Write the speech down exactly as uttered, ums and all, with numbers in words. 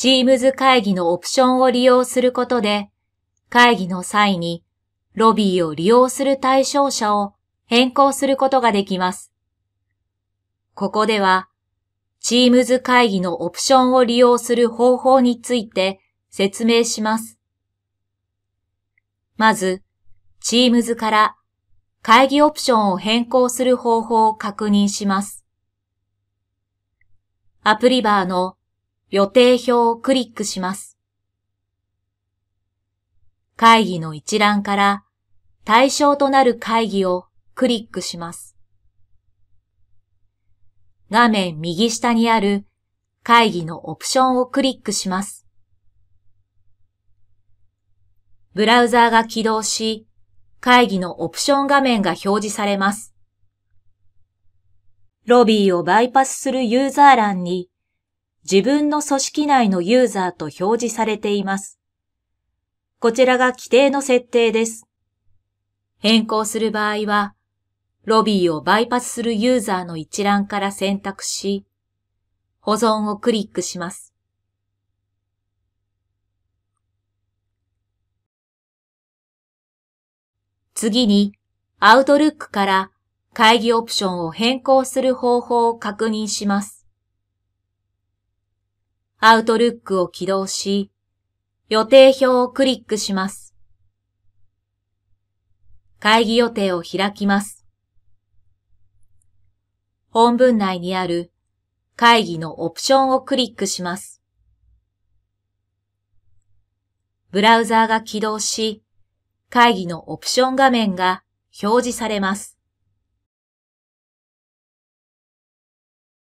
Teams 会議のオプションを利用することで、会議の際にロビーを利用する対象者を変更することができます。ここでは、Teams 会議のオプションを利用する方法について説明します。まず、Teams から会議オプションを変更する方法を確認します。アプリバーの予定表をクリックします。会議の一覧から対象となる会議をクリックします。画面右下にある会議のオプションをクリックします。ブラウザーが起動し、会議のオプション画面が表示されます。ロビーをバイパスするユーザー欄に、自分の組織内のユーザーと表示されています。こちらが規定の設定です。変更する場合は、ロビーをバイパスするユーザーの一覧から選択し、保存をクリックします。次に、Outlook から会議オプションを変更する方法を確認します。アウトルックを起動し、予定表をクリックします。会議予定を開きます。本文内にある会議のオプションをクリックします。ブラウザーが起動し、会議のオプション画面が表示されます。